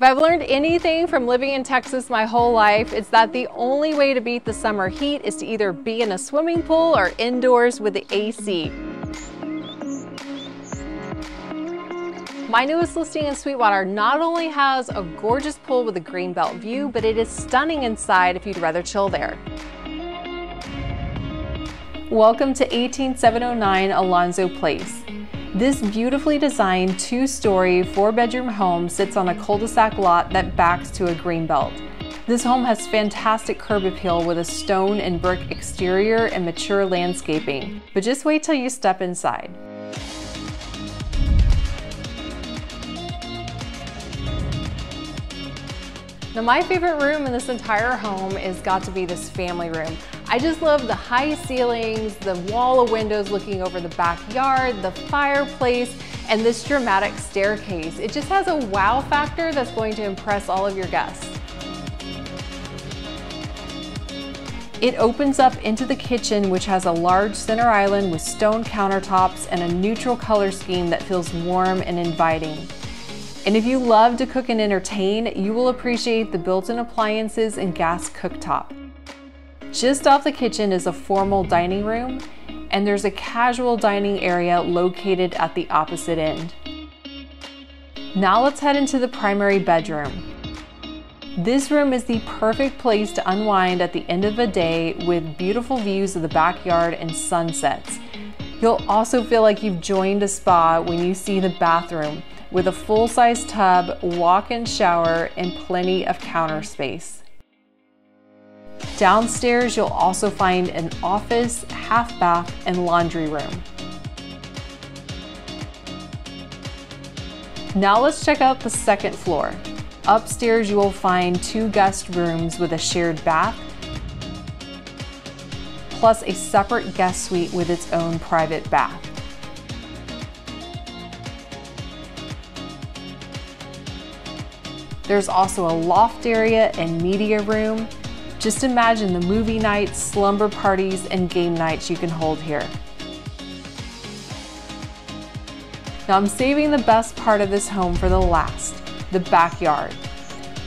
If I've learned anything from living in Texas my whole life, it's that the only way to beat the summer heat is to either be in a swimming pool or indoors with the AC. My newest listing in Sweetwater not only has a gorgeous pool with a greenbelt view, but it is stunning inside if you'd rather chill there. Welcome to 18709 Alonso Place. This beautifully designed two-story, four-bedroom home sits on a cul-de-sac lot that backs to a greenbelt. This home has fantastic curb appeal with a stone and brick exterior and mature landscaping, but just wait till you step inside. Now, my favorite room in this entire home has got to be this family room. I just love the high ceilings, the wall of windows looking over the backyard, the fireplace, and this dramatic staircase. It just has a wow factor that's going to impress all of your guests. It opens up into the kitchen, which has a large center island with stone countertops and a neutral color scheme that feels warm and inviting. And if you love to cook and entertain, you will appreciate the built-in appliances and gas cooktop. Just off the kitchen is a formal dining room, and there's a casual dining area located at the opposite end. Now let's head into the primary bedroom. This room is the perfect place to unwind at the end of a day with beautiful views of the backyard and sunsets. You'll also feel like you've joined a spa when you see the bathroom, with a full-size tub, walk-in shower, and plenty of counter space. Downstairs, you'll also find an office, half bath, and laundry room. Now let's check out the second floor. Upstairs, you will find two guest rooms with a shared bath, plus a separate guest suite with its own private bath. There's also a loft area and media room. Just imagine the movie nights, slumber parties, and game nights you can hold here. Now I'm saving the best part of this home for the last, the backyard.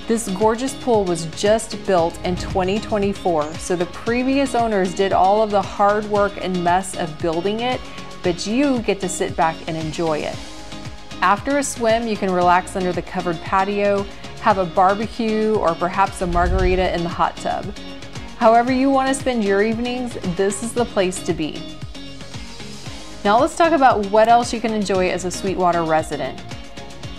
This gorgeous pool was just built in 2024, so the previous owners did all of the hard work and mess of building it, but you get to sit back and enjoy it. After a swim, you can relax under the covered patio, have a barbecue, or perhaps a margarita in the hot tub. However you want to spend your evenings, this is the place to be. Now let's talk about what else you can enjoy as a Sweetwater resident.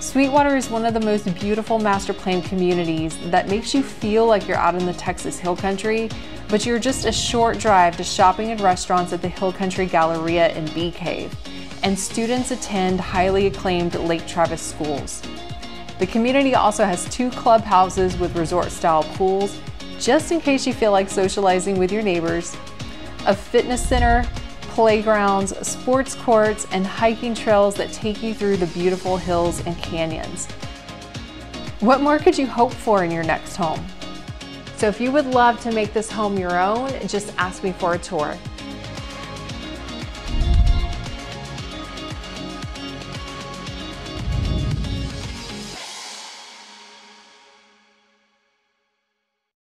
Sweetwater is one of the most beautiful master planned communities that makes you feel like you're out in the Texas Hill Country, but you're just a short drive to shopping and restaurants at the Hill Country Galleria and Bee Cave, and students attend highly acclaimed Lake Travis schools. The community also has two clubhouses with resort-style pools, just in case you feel like socializing with your neighbors, a fitness center, playgrounds, sports courts, and hiking trails that take you through the beautiful hills and canyons. What more could you hope for in your next home? So if you would love to make this home your own, just ask me for a tour.